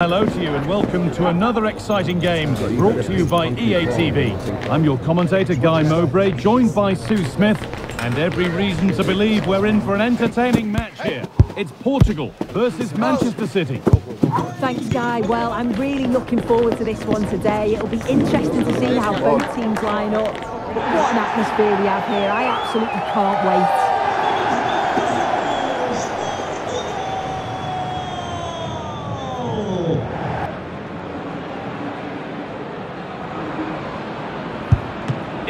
Hello to you and welcome to another exciting game brought to you by EA TV. I'm your commentator Guy Mowbray, joined by Sue Smith, and every reason to believe we're in for an entertaining match here. It's Portugal versus Manchester City. Thanks Guy, well I'm really looking forward to this one today. It'll be interesting to see how both teams line up. What an atmosphere we have here, I absolutely can't wait.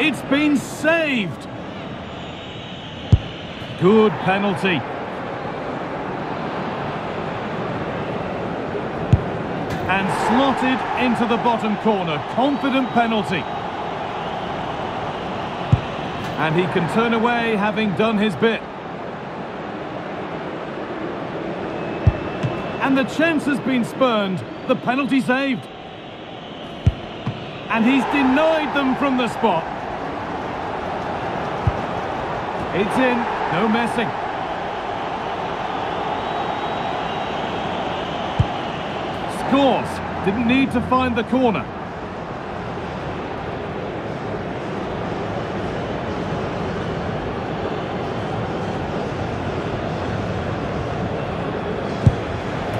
It's been saved. Good penalty. And slotted into the bottom corner. Confident penalty. And he can turn away having done his bit. And the chance has been spurned. The penalty saved. And he's denied them from the spot. It's in, no messing. Scores, didn't need to find the corner.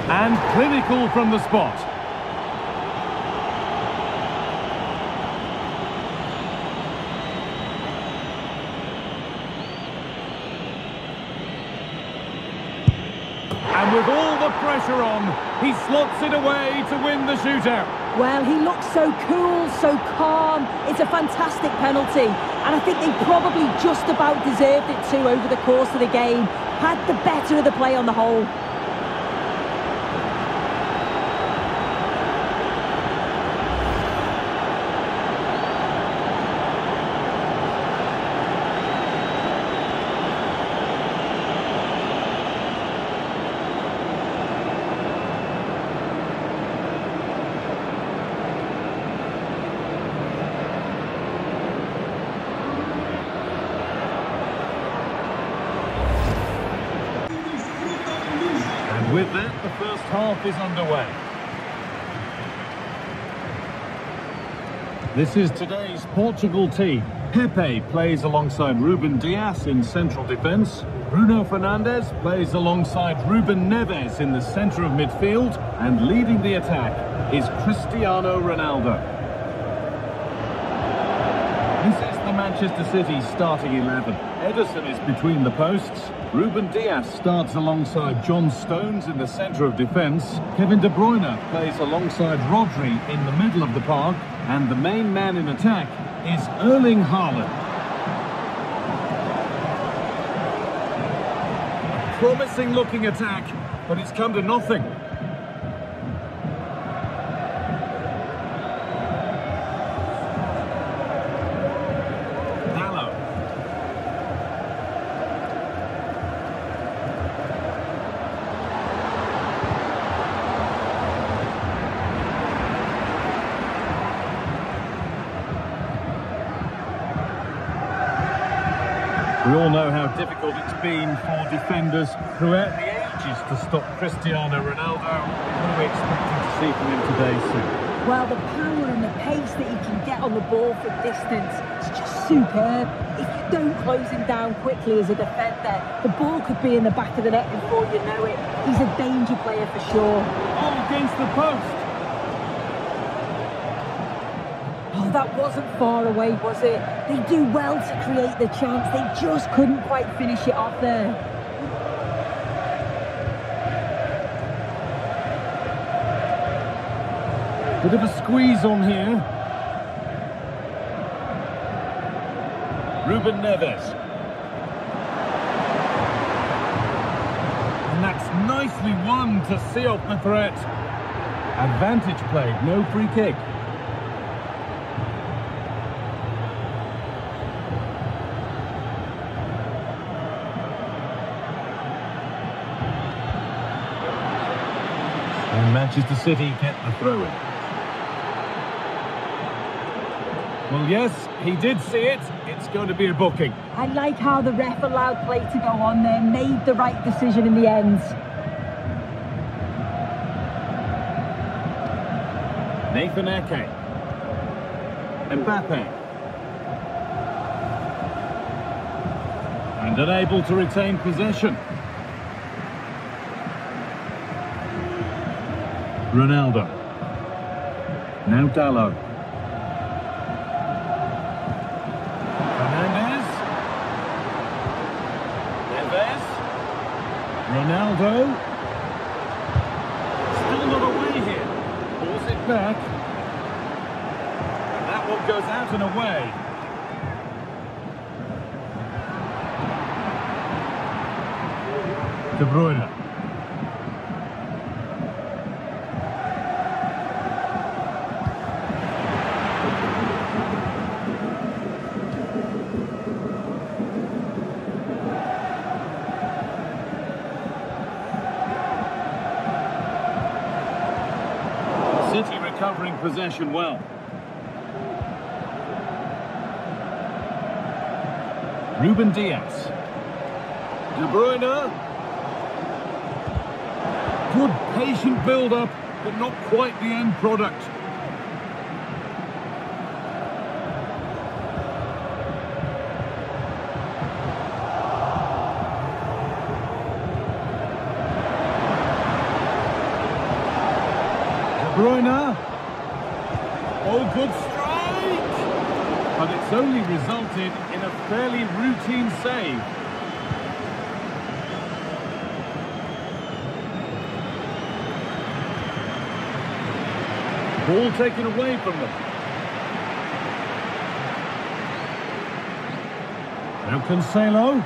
And clinical from the spot. And with all the pressure on, he slots it away to win the shootout. Well, he looks so cool, so calm. It's a fantastic penalty. And I think they probably just about deserved it too over the course of the game. Had the better of the play on the whole. With that, the first half is underway. This is today's Portugal team. Pepe plays alongside Ruben Dias in central defence. Bruno Fernandes plays alongside Ruben Neves in the centre of midfield. And leading the attack is Cristiano Ronaldo. This is the Manchester City starting 11. Ederson is between the posts. Ruben Dias starts alongside John Stones in the centre of defence. Kevin De Bruyne plays alongside Rodri in the middle of the park. And the main man in attack is Erling Haaland. Promising looking attack, but it's come to nothing. We all know how difficult it's been for defenders throughout the ages to stop Cristiano Ronaldo. What are we expecting to see from him today, Sue? Well, the power and the pace that he can get on the ball from distance is just superb. If you don't close him down quickly as a defender, the ball could be in the back of the net before you know it. He's a danger player for sure. All against the post. Oh, that wasn't far away, was it? They do well to create the chance. They just couldn't quite finish it off there. Bit of a squeeze on here. Ruben Neves. And that's nicely won to seal off the threat. Advantage played, no free kick. And Manchester City get the throw-in. Well, yes, he did see it. It's going to be a booking. I like how the ref allowed play to go on there, made the right decision in the end. Nathan Ake. Mbappe. And unable to retain possession. Ronaldo. Now Dalo. Fernandes. Neves. Ronaldo. Still not away here. Pulls it back. And that one goes out and away. De Bruyne. City recovering possession well. Ruben Dias. De Bruyne. Good patient build-up, but not quite the end product. De Bruyne. Oh, good strike! But it's only resulted in a fairly routine save. Ball taken away from them. Now Cancelo.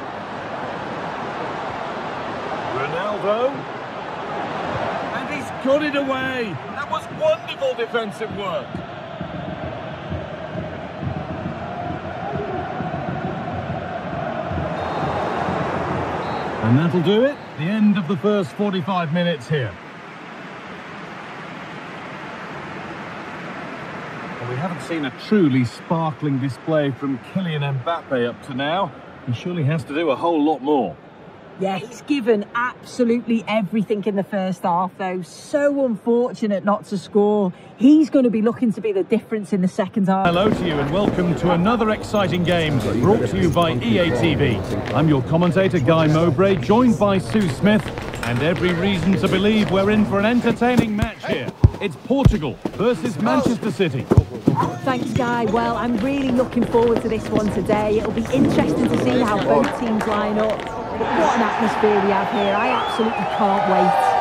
Ronaldo. And he's got it away. That was wonderful defensive work. And that'll do it. The end of the first 45 minutes here. We haven't seen a truly sparkling display from Kylian Mbappe up to now. He surely has to do a whole lot more. Yeah, he's given absolutely everything in the first half, though. So unfortunate not to score. He's going to be looking to be the difference in the second half. Hello to you and welcome to another exciting game brought to you by EA TV. I'm your commentator, Guy Mowbray, joined by Sue Smith, and every reason to believe we're in for an entertaining match here. It's Portugal versus Manchester City. Thanks, Guy. Well, I'm really looking forward to this one today. It'll be interesting to see how both teams line up. What an atmosphere we have here. I absolutely can't wait.